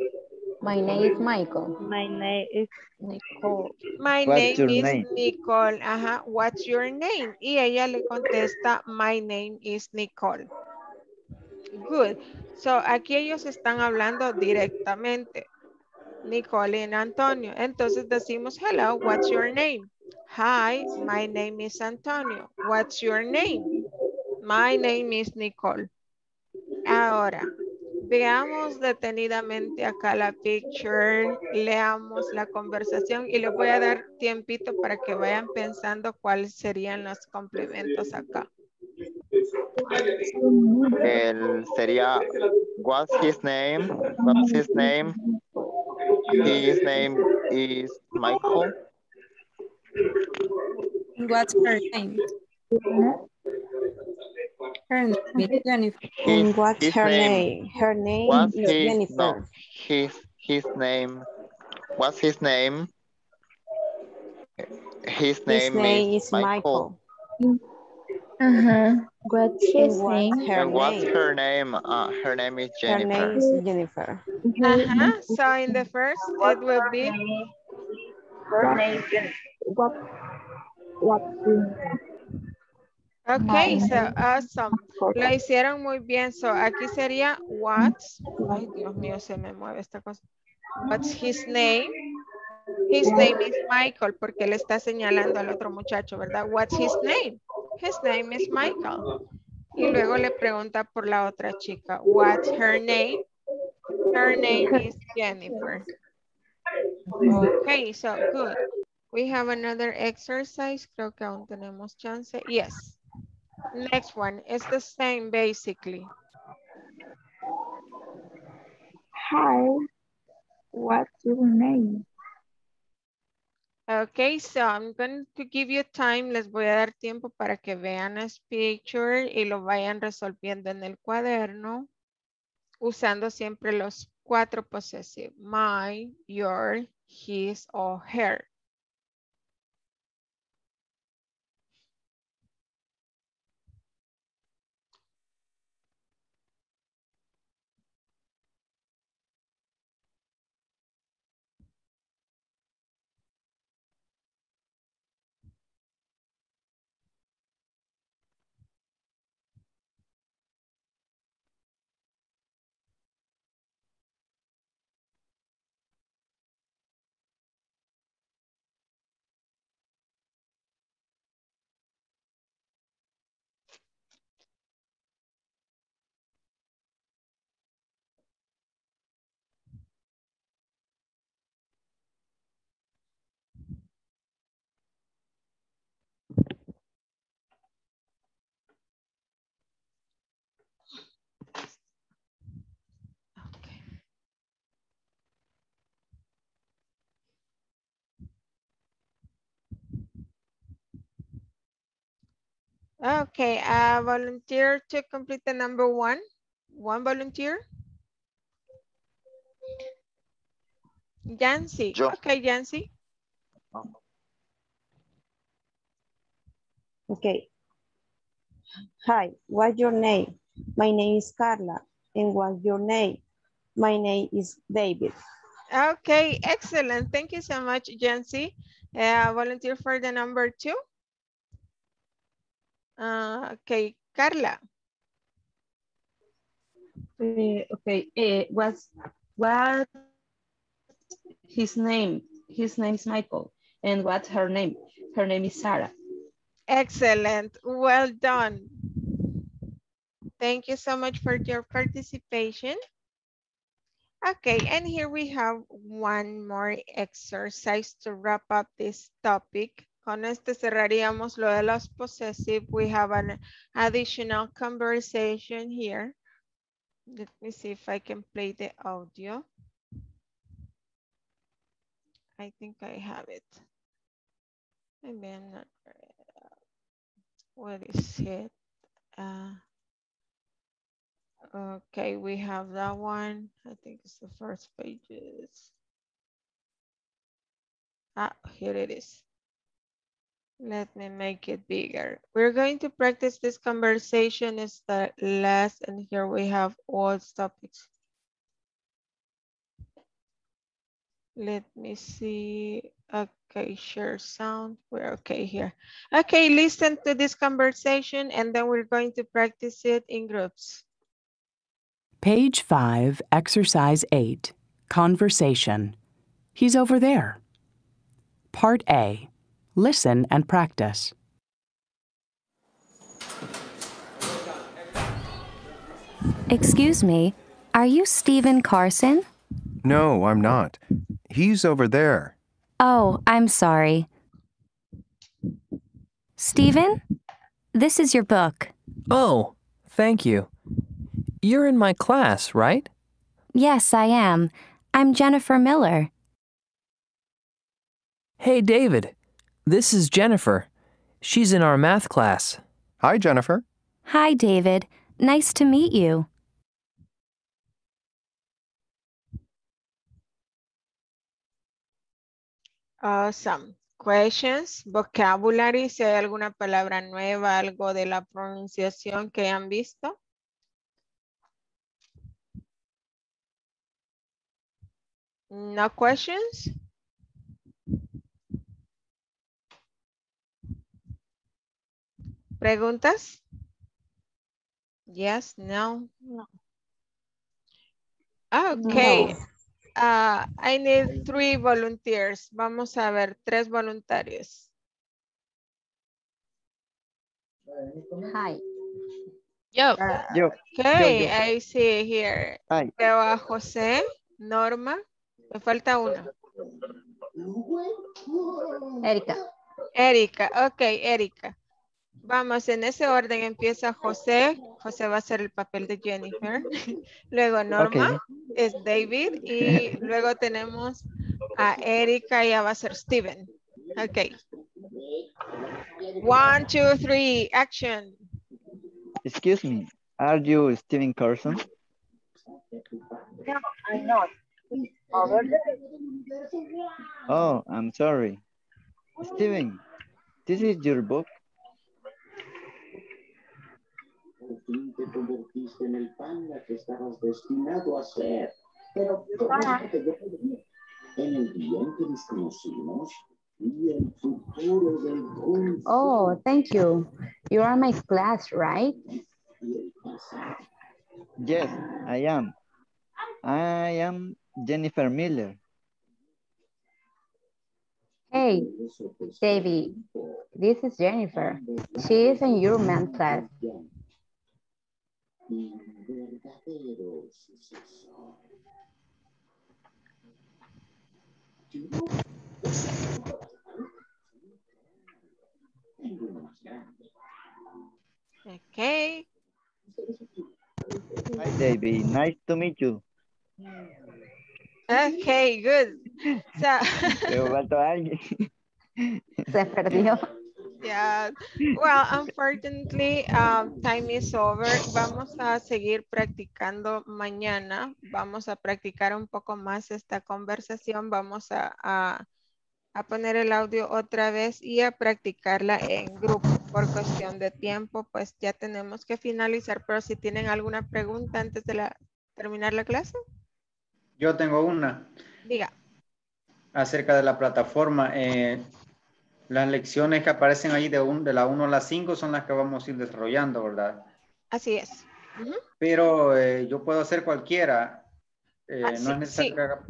My name is Michael. My name is Nicole. My What's name is name? Nicole. Ajá. What's your name? Y ella le contesta, my name is Nicole. Good. So, aquí ellos están hablando directamente. Nicole y Antonio. Entonces decimos, hello, what's your name? Hi, my name is Antonio. What's your name? My name is Nicole. Ahora. Veamos detenidamente acá la picture, leamos la conversación y les voy a dar tiempito para que vayan pensando cuáles serían los complementos acá. El sería, what's his name? What's his name? His name is Michael. What's her name? Her name is Jennifer. His, What's his her name? name? Her name What's is his, Jennifer. No, his, his name. What's his name? His name, his name is, is Michael. Michael. Uh-huh. What's his What's name? Her What's name? her name? Uh, her name is Jennifer. Her name is Jennifer. Uh-huh. So in the first, it will be... Her name is Jennifer. What? What? Okay, so awesome. Lo hicieron muy bien. So aquí sería what's, ay Dios mío, se me mueve esta cosa. What's his name? His name is Michael, porque él está señalando al otro muchacho, ¿verdad? What's his name? His name is Michael. Y luego le pregunta por la otra chica. What's her name? Her name is Jennifer. Okay, so good. We have another exercise. Creo que aún tenemos chance. Yes. Next one, it's the same basically. Hi, what's your name? Okay, so I'm going to give you time. Les voy a dar tiempo para que vean this picture y lo vayan resolviendo en el cuaderno, usando siempre los cuatro posesivos. My, your, his, or her. Okay, uh, volunteer to complete the number one. One volunteer. Yancy. Yo. Okay, Yancy. Okay. Hi, what's your name? My name is Carla. And what's your name? My name is David. Okay, excellent. Thank you so much, Yancy. Uh, volunteer for the number two. Uh, okay, Carla. Uh, okay, uh, what's, what's his name? His name is Michael. And what's her name? Her name is Sarah. Excellent. Well done. Thank you so much for your participation. Okay, and here we have one more exercise to wrap up this topic. Con este cerraríamos lo de los possessive. We have an additional conversation here. Let me see if I can play the audio. I think I have it. Maybe I'm not. What is it? Uh, okay, we have that one. I think it's the first pages. Ah, here it is. Let me make it bigger. We're going to practice this conversation is the last, and here we have all topics. Let me see. Okay, share sound. We're okay here. Okay, listen to this conversation and then we're going to practice it in groups. Page five, exercise eight, conversation. He's over there. Part A. Listen and practice. Excuse me, are you Steven Carson? No, I'm not. He's over there. Oh, I'm sorry. Steven, this is your book. Oh, thank you. You're in my class, right? Yes, I am. I'm Jennifer Miller. Hey, David. This is Jennifer. She's in our math class. Hi, Jennifer. Hi, David. Nice to meet you. Awesome. Questions, vocabulary, si hay alguna palabra nueva, algo de la pronunciación que han visto. No questions? ¿Preguntas? Yes, no. No. Okay. No. Uh, I need three volunteers. Vamos a ver, tres voluntarios. Hi. Yo. Uh, yo. Okay, yo, yo. I see here. Hi. Veo a José, Norma. Me falta una. Erika. Erika, okay, Erika. Vamos, en ese orden empieza José. José va a hacer el papel de Jennifer. Luego Norma, okay. Es David. Y luego tenemos a Erika, ella va a ser Steven. Ok. One, two, three, action. Excuse me, are you Steven Carson? No, I'm not. Oh, I'm sorry. Steven, this is your book. Te convertiste en el panda que estabas destinado a ser, pero te devolví en el día en que desconocimos y el futuro del mundo. Oh, thank you. You are my class, right? Yes, I am. I am Jennifer Miller. Hey, David, this is Jennifer. She is in your math class. Okay. Hi, David. Nice to meet you. Okay, good. So... Se perdió. gracias. Well, unfortunately, uh, time is over. Vamos a seguir practicando mañana. Vamos a practicar un poco más esta conversación. Vamos a, a, a poner el audio otra vez y a practicarla en grupo. Por cuestión de tiempo, pues ya tenemos que finalizar. Pero si tienen alguna pregunta antes de la, terminar la clase. Yo tengo una. Diga. Acerca de la plataforma, eh, las lecciones que aparecen ahí de, un, de la uno a la cinco son las que vamos a ir desarrollando, ¿verdad? Así es. Uh-huh. Pero eh, yo puedo hacer cualquiera. Eh, ah, no sí, es necesario. Sí.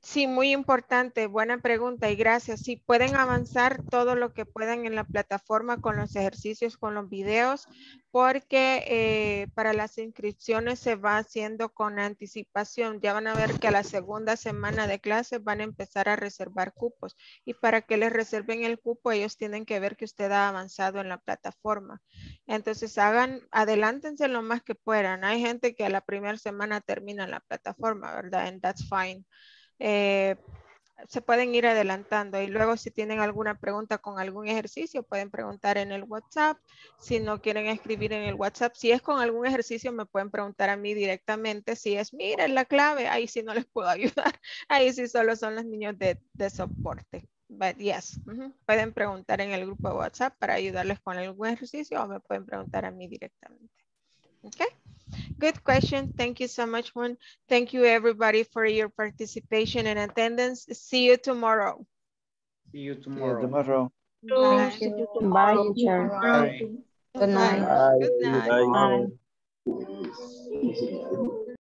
sí, muy importante. Buena pregunta y gracias. Sí, pueden avanzar todo lo que puedan en la plataforma con los ejercicios, con los videos, porque eh, para las inscripciones se va haciendo con anticipación. Ya van a ver que a la segunda semana de clases van a empezar a reservar cupos. Y para que les reserven el cupo, ellos tienen que ver que usted ha avanzado en la plataforma. Entonces, hagan, adelántense lo más que puedan. Hay gente que a la primera semana termina en la plataforma, ¿verdad? And that's fine. Eh, se pueden ir adelantando y luego si tienen alguna pregunta con algún ejercicio pueden preguntar en el WhatsApp. Si no quieren escribir en el WhatsApp, si es con algún ejercicio me pueden preguntar a mí directamente. Si es, miren la clave, ahí sí no les puedo ayudar, ahí sí solo son los niños de, de soporte. But yes, uh-huh. Pueden preguntar en el grupo de WhatsApp para ayudarles con algún ejercicio o me pueden preguntar a mí directamente. Okay. Good question. Thank you so much, Juan. Thank you, everybody, for your participation and attendance. See you tomorrow. See you tomorrow. Tomorrow. Bye. See you tomorrow. Bye. Good night. Good night. Bye. Bye. Bye. Bye.